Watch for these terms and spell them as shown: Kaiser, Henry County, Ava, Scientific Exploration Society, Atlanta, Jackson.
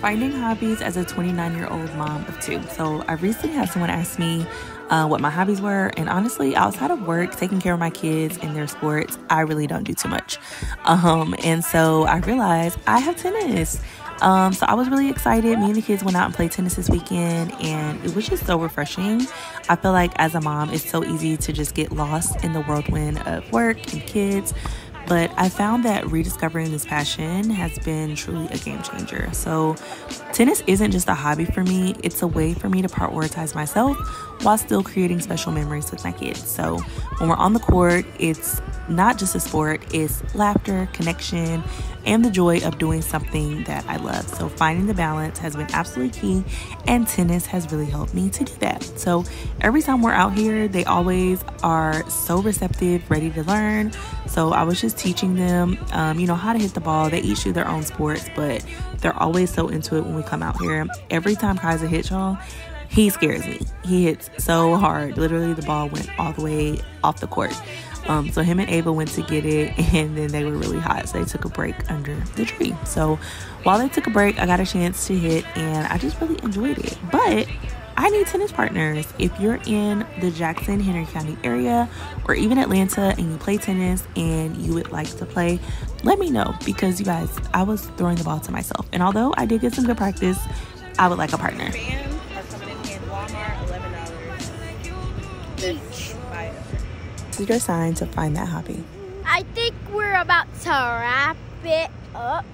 Finding hobbies as a 29-year-old mom of two. So I recently had someone ask me what my hobbies were, and honestly, outside of work, taking care of my kids and their sports, I really don't do too much. And so I realized I have tennis. So I was really excited. Me and the kids went out and played tennis this weekend, and it was just so refreshing. I feel like as a mom, it's so easy to just get lost in the whirlwind of work and kids. But I found that rediscovering this passion has been truly a game changer. So tennis isn't just a hobby for me. It's a way for me to prioritize myself while still creating special memories with my kids. So when we're on the court, it's not just a sport. It's laughter, connection, and the joy of doing something that I love. So finding the balance has been absolutely key, and tennis has really helped me to do that. So every time we're out here, they always are so receptive, ready to learn. So I was just teaching them, you know, how to hit the ball. They each do their own sports, but they're always so into it when we come out here. Every time Kaiser hits, y'all, he scares me. He hits so hard. Literally, the ball went all the way off the court. So him and Ava went to get it, and then they were really hot, so they took a break under the tree. So while they took a break, I got a chance to hit, and I just really enjoyed it. But I need tennis partners. If you're in the Jackson, Henry County area, or even Atlanta, and you play tennis and you would like to play, let me know, because you guys, I was throwing the ball to myself, and although I did get some good practice, I would like a partner. Your sign to find that hobby. I think we're about to wrap it up.